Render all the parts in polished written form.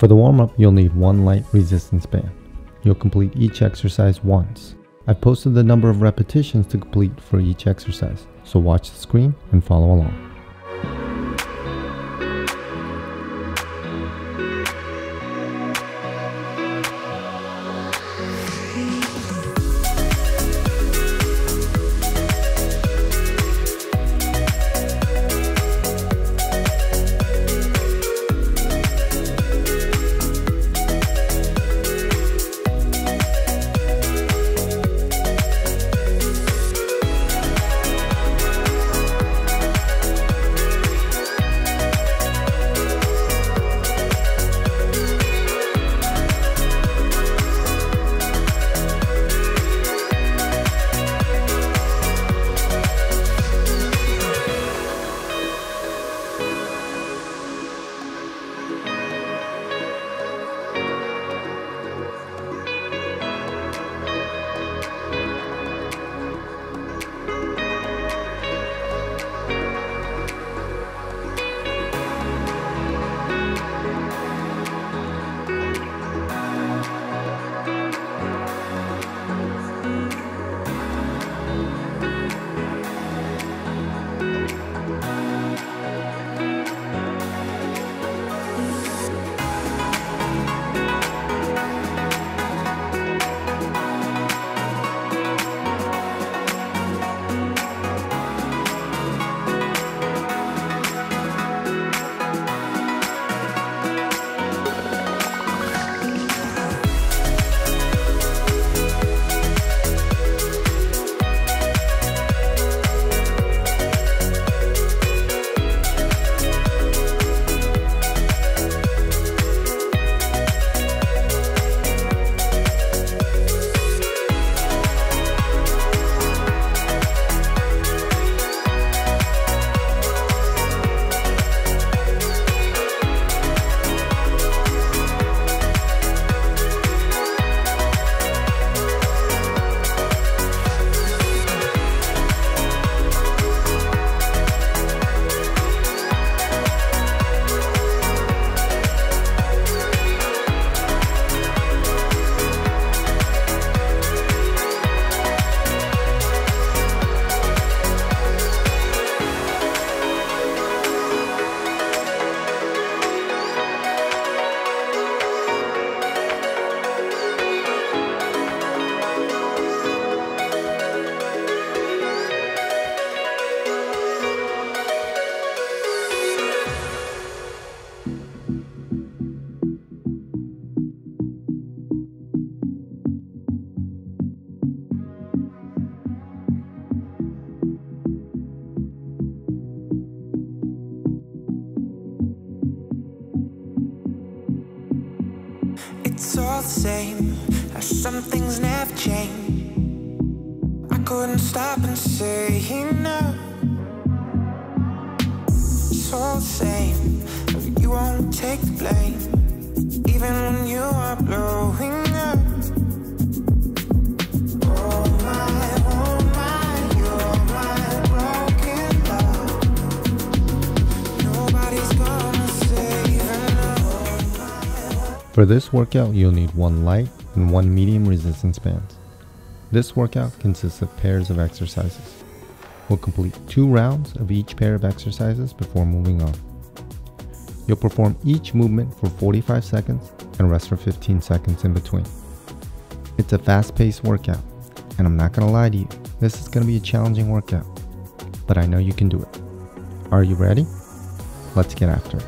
For the warm-up, you'll need one light resistance band. You'll complete each exercise once. I've posted the number of repetitions to complete for each exercise, so watch the screen and follow along. It's all the same, some things never change. I couldn't stop and say no. It's all the same, you won't take the blame, even when you are blowing up. Oh my, you're my broken love. Nobody's gonna. For this workout, you'll need one light and one medium resistance band. This workout consists of pairs of exercises. We'll complete 2 rounds of each pair of exercises before moving on. You'll perform each movement for 45 seconds and rest for 15 seconds in between. It's a fast-paced workout, and I'm not gonna lie to you, this is gonna be a challenging workout, but I know you can do it. Are you ready? Let's get after it.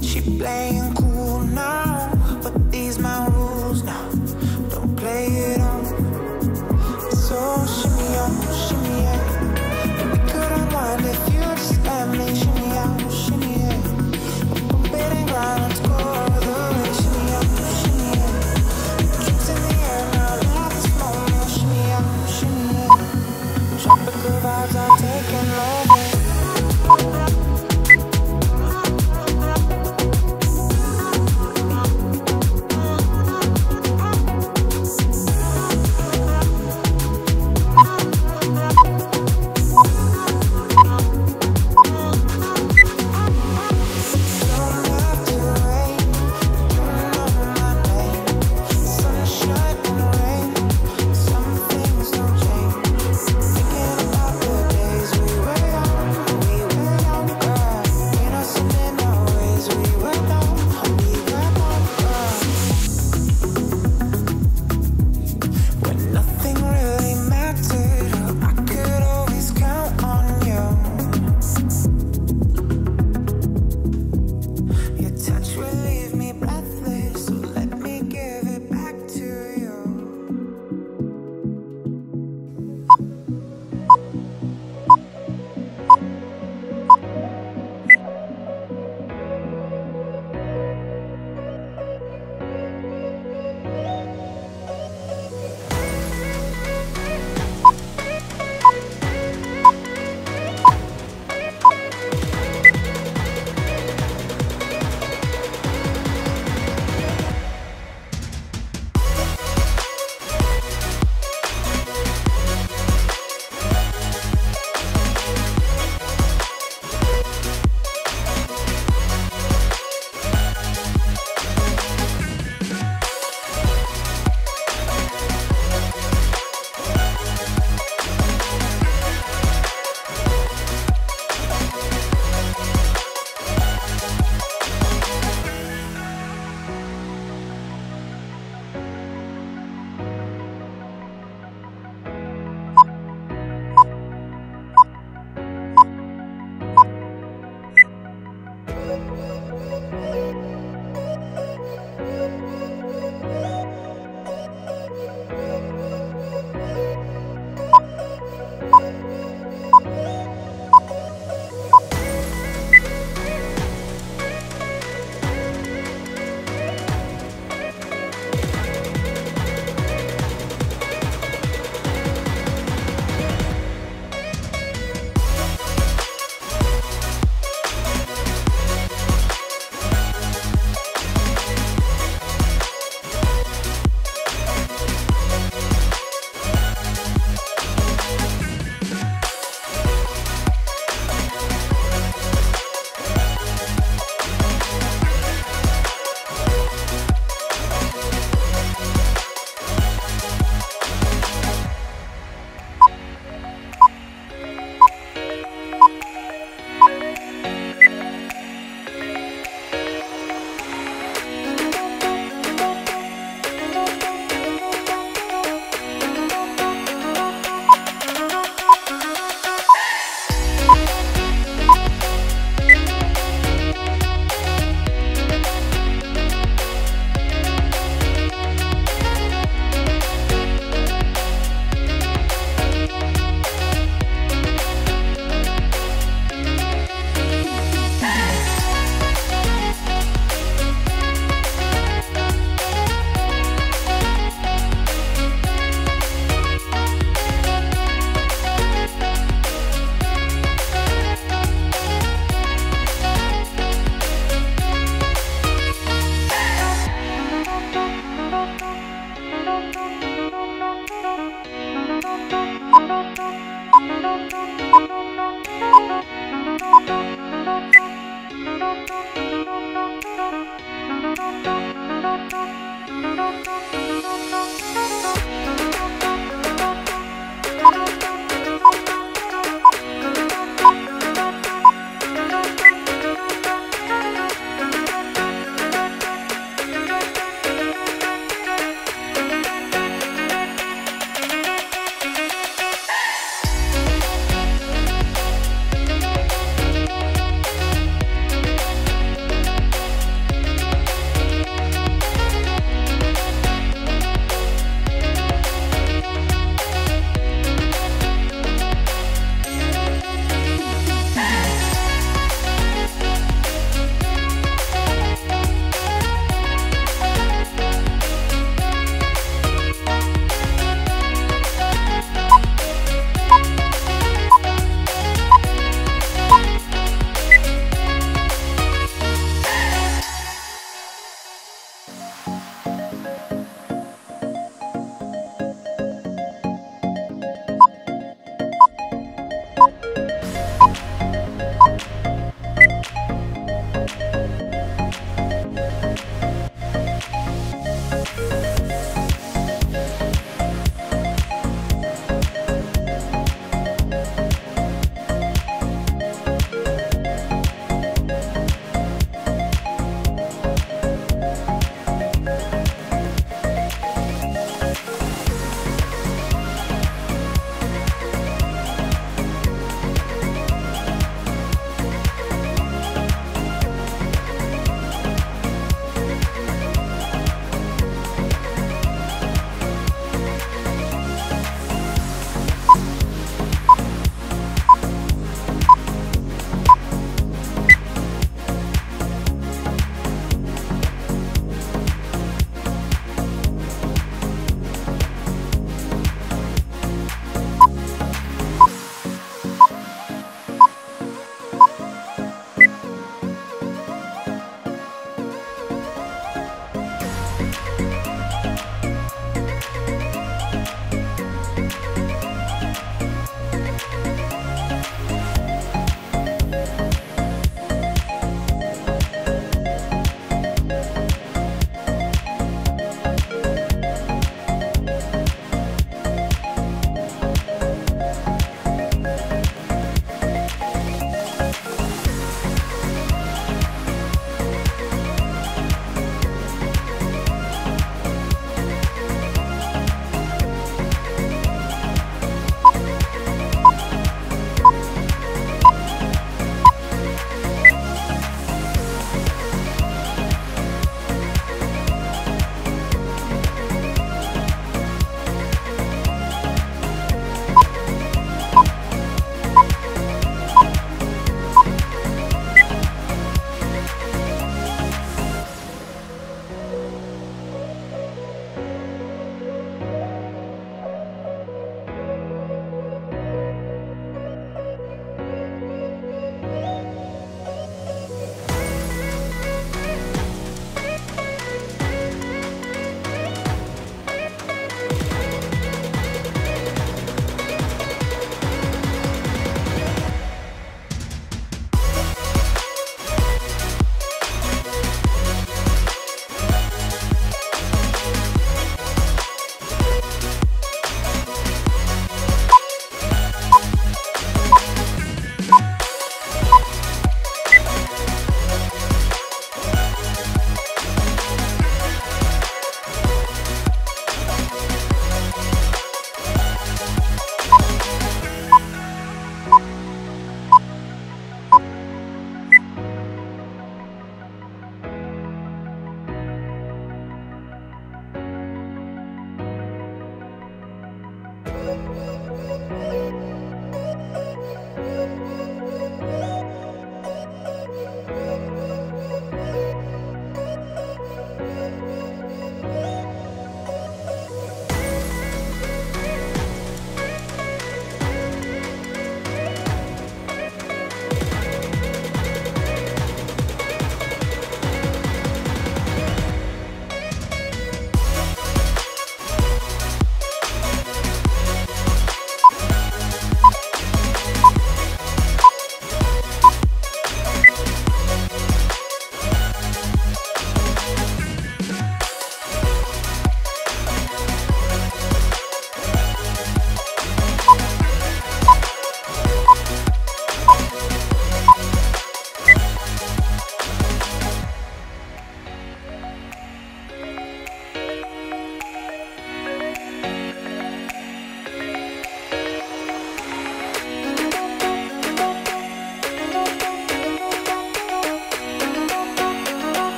She playing cool now,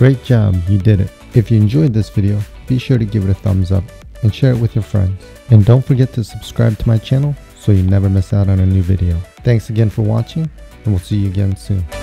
Great job, you did it. If you enjoyed this video, be sure to give it a thumbs up and share it with your friends. And don't forget to subscribe to my channel so you never miss out on a new video. Thanks again for watching, and we'll see you again soon.